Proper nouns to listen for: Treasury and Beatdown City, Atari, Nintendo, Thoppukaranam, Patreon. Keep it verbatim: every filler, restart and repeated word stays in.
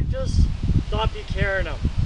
practice Thoppukaranam.